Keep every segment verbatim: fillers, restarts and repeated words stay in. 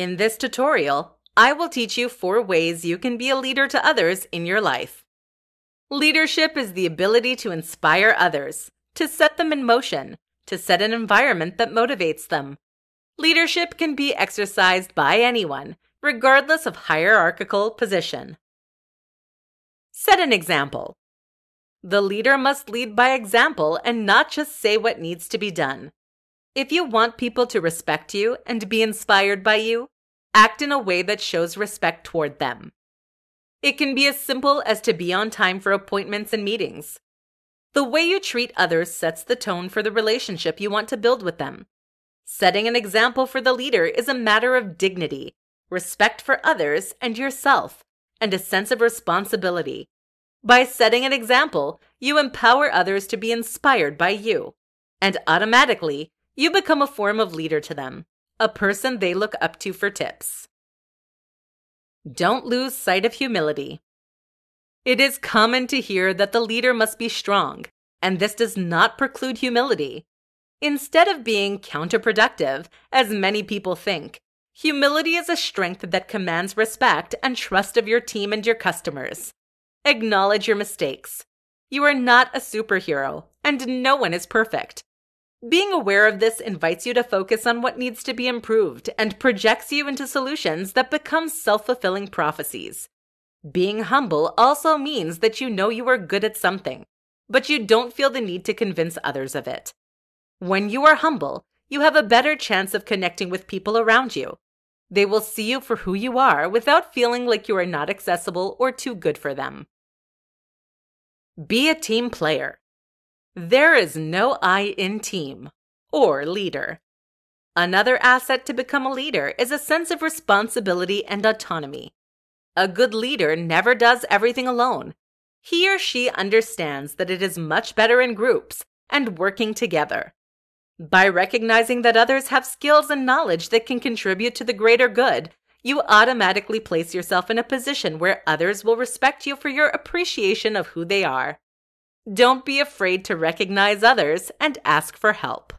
In this tutorial, I will teach you four ways you can be a leader to others in your life. Leadership is the ability to inspire others, to set them in motion, to set an environment that motivates them. Leadership can be exercised by anyone, regardless of hierarchical position. Set an example. The leader must lead by example and not just say what needs to be done. If you want people to respect you and be inspired by you, act in a way that shows respect toward them. It can be as simple as to be on time for appointments and meetings. The way you treat others sets the tone for the relationship you want to build with them. Setting an example for the leader is a matter of dignity, respect for others and yourself, and a sense of responsibility. By setting an example, you empower others to be inspired by you, and automatically, you become a form of leader to them, a person they look up to for tips. Don't lose sight of humility. It is common to hear that the leader must be strong, and this does not preclude humility. Instead of being counterproductive, as many people think, humility is a strength that commands respect and trust of your team and your customers. Acknowledge your mistakes. You are not a superhero, and no one is perfect. Being aware of this invites you to focus on what needs to be improved and projects you into solutions that become self-fulfilling prophecies. Being humble also means that you know you are good at something, but you don't feel the need to convince others of it. When you are humble, you have a better chance of connecting with people around you. They will see you for who you are without feeling like you are not accessible or too good for them. Be a team player. There is no I in team or leader. Another asset to become a leader is a sense of responsibility and autonomy. A good leader never does everything alone. He or she understands that it is much better in groups and working together. By recognizing that others have skills and knowledge that can contribute to the greater good, you automatically place yourself in a position where others will respect you for your appreciation of who they are. Don't be afraid to recognize others and ask for help.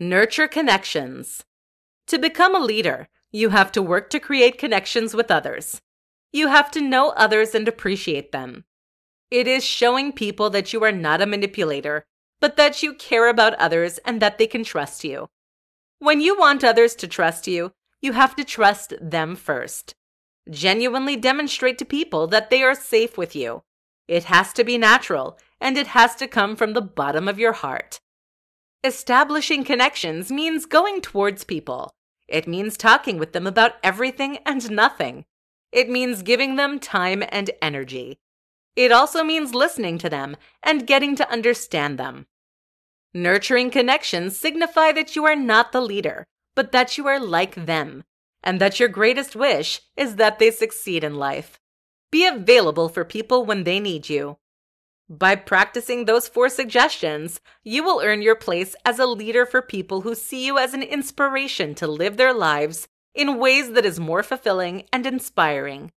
Nurture connections. To become a leader, you have to work to create connections with others. You have to know others and appreciate them. It is showing people that you are not a manipulator, but that you care about others and that they can trust you. When you want others to trust you, you have to trust them first. Genuinely demonstrate to people that they are safe with you. It has to be natural, and it has to come from the bottom of your heart. Establishing connections means going towards people. It means talking with them about everything and nothing. It means giving them time and energy. It also means listening to them and getting to understand them. Nurturing connections signify that you are not the leader, but that you are like them, and that your greatest wish is that they succeed in life. Be available for people when they need you. By practicing those four suggestions, you will earn your place as a leader for people who see you as an inspiration to live their lives in ways that is more fulfilling and inspiring.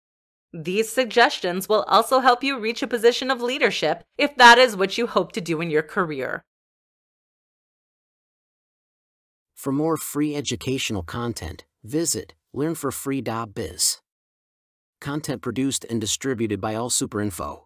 These suggestions will also help you reach a position of leadership if that is what you hope to do in your career. For more free educational content, visit learn for free dot biz. Content produced and distributed by AllSuperInfo.